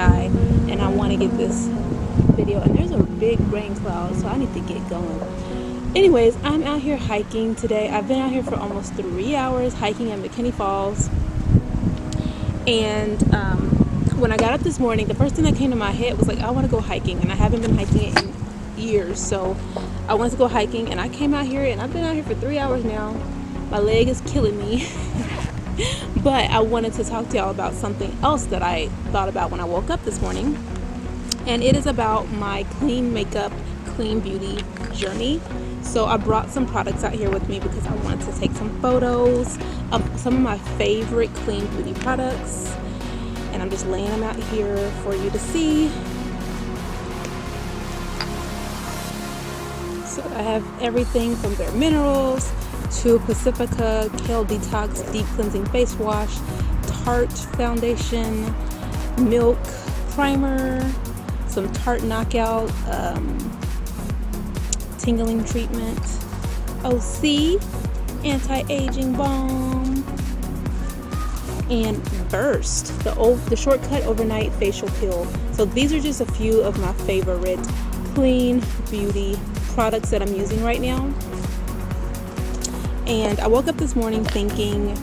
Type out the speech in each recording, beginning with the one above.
sky, and I want to get this video. And there's a big rain cloud, so I need to get going. Anyways, I'm out here hiking today. I've been out here for almost 3 hours hiking at McKinney Falls. And when I got up this morning, the first thing that came to my head was like, I want to go hiking, and I haven't been hiking in years, so I wanted to go hiking. And I came out here, and I've been out here for 3 hours now. My leg is killing me. But I wanted to talk to y'all about something else that I thought about when I woke up this morning, and it is about my clean makeup, clean beauty journey. So I brought some products out here with me because I wanted to take some photos of some of my favorite clean beauty products, and I'm just laying them out here for you to see. So I have everything from Bare Minerals to Pacifica, Kale Detox Deep Cleansing Face Wash, Tarte Foundation, Milk Primer, some Tarte Knockout Tingling Treatment, OC, Anti-Aging Balm, and Burst, the Shortcut Overnight Facial Peel. So these are just a few of my favorite clean beauty products that I'm using right now. And I woke up this morning thinking,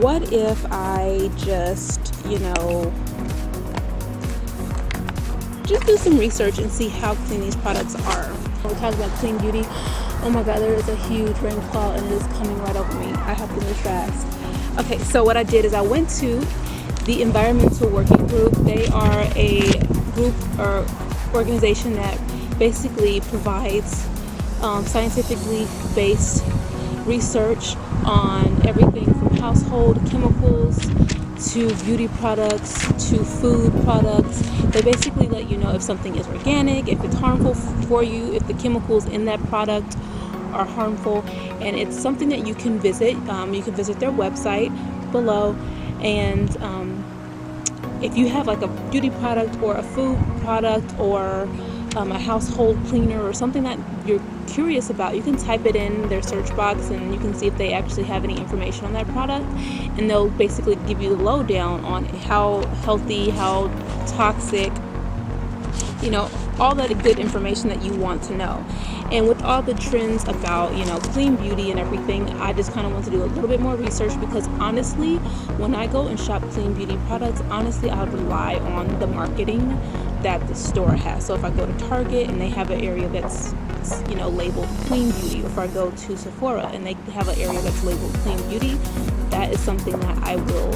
what if I just do some research and see how clean these products are. We're talking about clean beauty. Oh my God, there is a huge rainfall and it is coming right over me. I have to move fast. Okay, so what I did is I went to the Environmental Working Group. They are a group or organization that basically provides scientifically based research on everything from household chemicals to beauty products to food products. They basically let you know if something is organic, if it's harmful for you, if the chemicals in that product are harmful, and it's something that you can visit. You can visit their website below, and if you have like a beauty product or a food product or a household cleaner or something that you're curious about, you can type it in their search box and you can see if they actually have any information on that product, and they'll basically give you the lowdown on how healthy, how toxic, you know, all that good information that you want to know. And with all the trends about, you know, clean beauty and everything, I just kind of want to do a little bit more research, because honestly, when I go and shop clean beauty products, honestly, I rely on the marketing that the store has. So if I go to Target and they have an area that's, you know, labeled clean beauty, or if I go to Sephora and they have an area that's labeled clean beauty, that is something that I will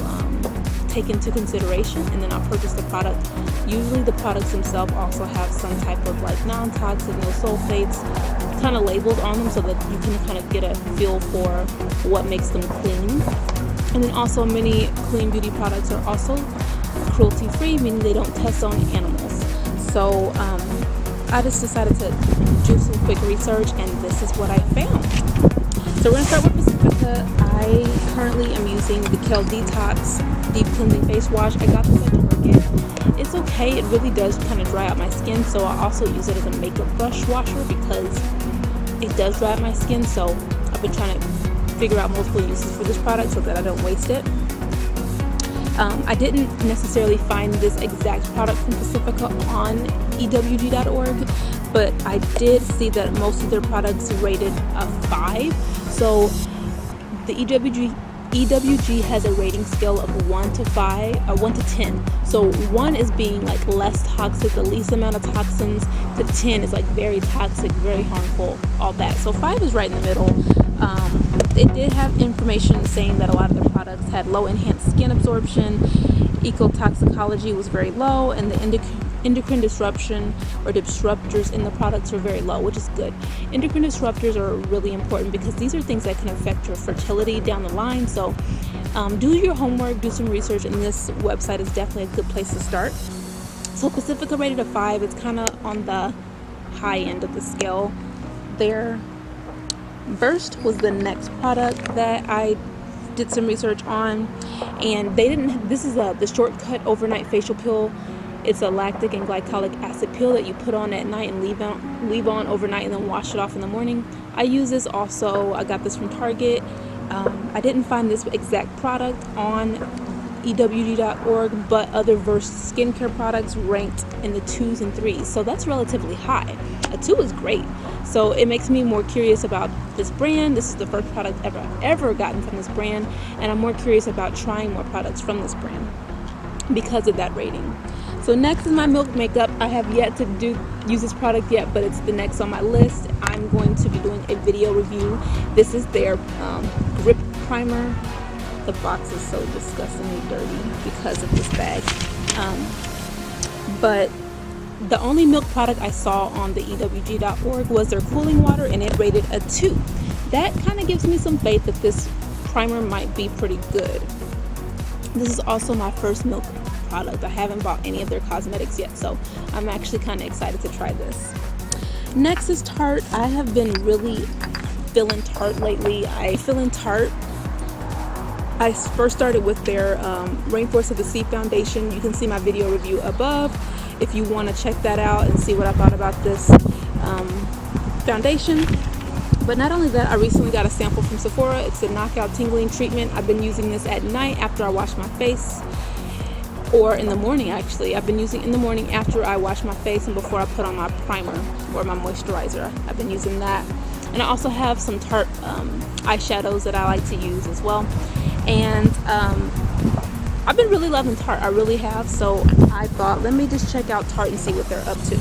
take into consideration, and then I'll purchase the product. Usually the products themselves also have some type of like non-toxic, no sulfates kind of labeled on them, so that you can kind of get a feel for what makes them clean. And then also many clean beauty products are also cruelty free, meaning they don't test on animals. So I just decided to do some quick research, and this is what I found. So we're gonna start with Pacifica. I currently am using the Kale Detox Deep Cleansing Face Wash. I got this at Target. It's okay, it really does kind of dry out my skin, so I also use it as a makeup brush washer because it does dry out my skin. So I've been trying to figure out multiple uses for this product so that I don't waste it. I didn't necessarily find this exact product from Pacifica on EWG.org, but I did see that most of their products rated a 5. So the EWG has a rating scale of 1 to 10. So 1 is being like less toxic, the least amount of toxins, to 10 is like very toxic, very harmful, all that. So 5 is right in the middle. It did have information saying that a lot of the products had low enhanced skin absorption, ecotoxicology was very low, and the endocrine disruption or disruptors in the products are very low, which is good. Endocrine disruptors are really important because these are things that can affect your fertility down the line. So do your homework, do some research, and this website is definitely a good place to start. So Pacifica rated a 5. It's kind of on the high end of the scale there. Burst was the next product that I did some research on, and they didn't. This is the Shortcut Overnight Facial Peel. It's a lactic and glycolic acid peel that you put on at night and leave on overnight, and then wash it off in the morning. I use this also. I got this from Target. I didn't find this exact product on EWD.org, but other Burst skincare products ranked in the 2s and 3s. So that's relatively high. A 2 is great. So it makes me more curious about this brand. This is the first product I've ever gotten from this brand, and I'm more curious about trying more products from this brand because of that rating. So next is my Milk makeup. I have yet to use this product yet, but it's the next on my list. I'm going to be doing a video review. This is their grip primer. The box is so disgustingly dirty because of this bag. But the only Milk product I saw on the EWG.org was their cooling water, and it rated a 2. That kind of gives me some faith that this primer might be pretty good. This is also my first Milk product. I haven't bought any of their cosmetics yet, so I'm actually kind of excited to try this. Next is Tarte. I have been really feeling Tarte lately. I first started with their Rainforest of the Sea Foundation. You can see my video review above if you want to check that out and see what I thought about this foundation. But not only that, I recently got a sample from Sephora. It's the Knockout Tingling Treatment. I've been using this at night after I wash my face. Or in the morning, actually. I've been using it in the morning after I wash my face and before I put on my primer or my moisturizer. I've been using that. And I also have some Tarte eyeshadows that I like to use as well. And I've been really loving Tarte. I really have. So I thought, let me just check out Tarte and see what they're up to.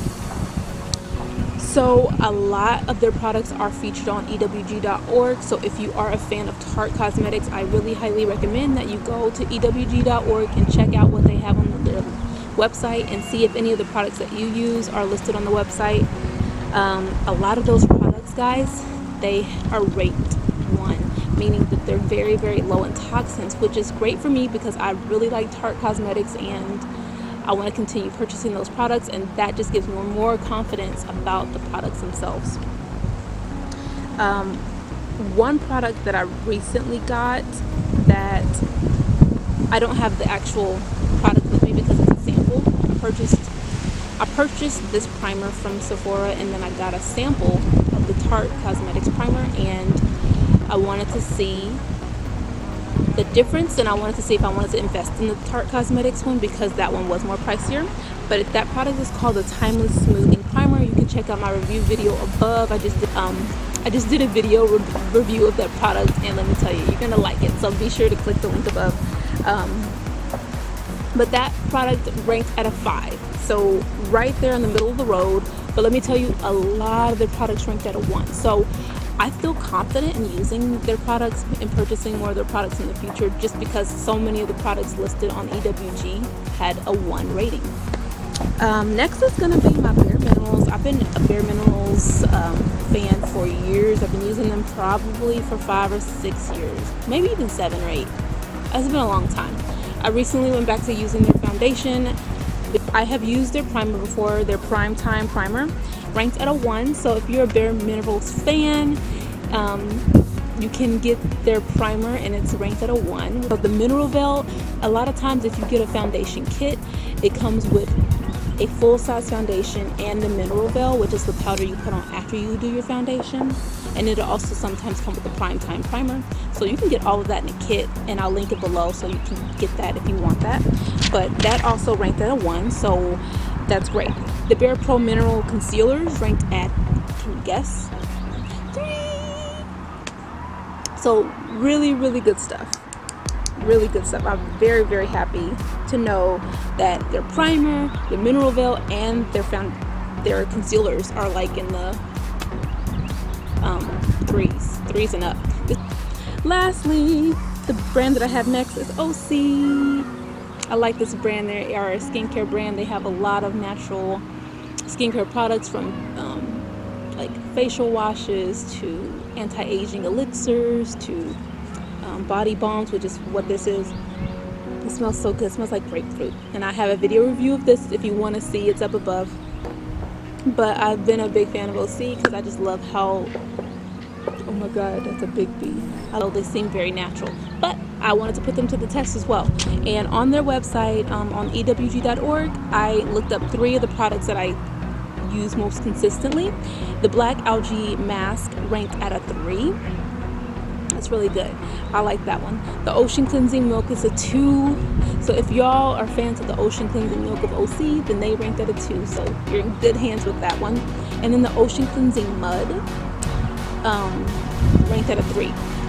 So a lot of their products are featured on EWG.org. So if you are a fan of Tarte cosmetics, I really highly recommend that you go to EWG.org and check out what they have on their website and see if any of the products that you use are listed on the website. A lot of those products, guys, they are rated 1, meaning that they're very, very low in toxins, which is great for me because I really like Tarte cosmetics and I want to continue purchasing those products, and that just gives me more confidence about the products themselves. One product that I recently got that I don't have the actual product with me because it's a sample. I purchased this primer from Sephora, and then I got a sample of the Tarte Cosmetics primer, and I wanted to see the difference, and I wanted to see if I wanted to invest in the Tarte Cosmetics one because that one was more pricier. But that product is called the Timeless Smoothing Primer. You can check out my review video above. I just did a video review of that product, and let me tell you, you're gonna like it. So be sure to click the link above. But that product ranked at a 5. So right there in the middle of the road. But let me tell you, a lot of their products ranked at a 1. So I feel confident in using their products and purchasing more of their products in the future just because so many of the products listed on EWG had a 1 rating. Next is going to be my Bare Minerals. I've been a Bare Minerals fan for years. I've been using them probably for 5 or 6 years, maybe even 7 or 8. It's been a long time. I recently went back to using their foundation. I have used their primer before, their Prime Time primer, ranked at a 1. So if you're a Bare Minerals fan, you can get their primer and it's ranked at a 1. But the mineral veil, a lot of times if you get a foundation kit, it comes with a full-size foundation and the mineral veil, which is the powder you put on after you do your foundation. And it'll also sometimes come with the Prime Time primer. So you can get all of that in a kit, and I'll link it below so you can get that if you want that. But that also ranked at a 1, so that's great. The Bare Pro Mineral Concealers ranked at, can you guess? 3. So really, really good stuff. Really good stuff. I'm very, very happy to know that their primer, the mineral veil, and their concealers are like in the 3s and up. Lastly, the brand that I have next is OC. I like this brand. They are a skincare brand. They have a lot of natural skincare products, from like facial washes to anti-aging elixirs to body balms, which is what this is. It smells so good. It smells like grapefruit, and I have a video review of this if you want to see. It's up above. But I've been a big fan of OC because I just love how, oh my god, that's a big bee. Although they seem very natural, but I wanted to put them to the test as well. And on their website, on EWG.org, I looked up 3 of the products that I use most consistently. The Black Algae Mask ranked at a 3. That's really good. I like that one. The Ocean Cleansing Milk is a 2. So if y'all are fans of the Ocean Cleansing Milk of OC, then they ranked at a 2. So you're in good hands with that one. And then the Ocean Cleansing Mud ranked at a 3.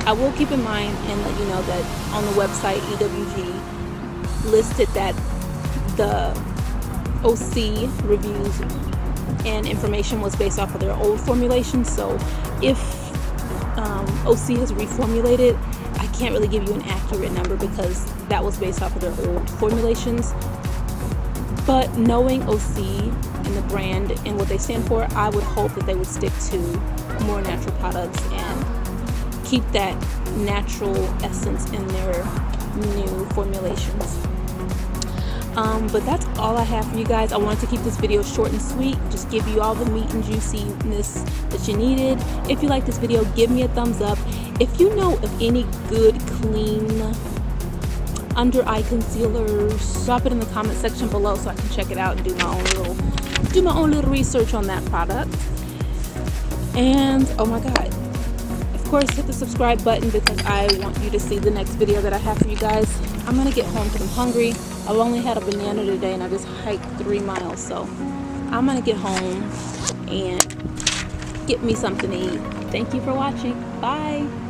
I will keep in mind and let you know that on the website, EWG listed that the OC reviews and information was based off of their old formulation. So if OC has reformulated, I can't really give you an accurate number because that was based off of their old formulations. But knowing OC and the brand and what they stand for, I would hope that they would stick to more natural products and keep that natural essence in their new formulations. But that's all I have for you guys. I wanted to keep this video short and sweet, just give you all the meat and juiciness that you needed. If you like this video, give me a thumbs up. If you know of any good, clean under eye concealers, drop it in the comment section below so I can check it out and do my own little research on that product. And oh my god, of course hit the subscribe button because I want you to see the next video that I have for you guys. I'm gonna get home because I'm hungry. I've only had a banana today and I just hiked 3 miles, so I'm gonna get home and get me something to eat. Thank you for watching. Bye.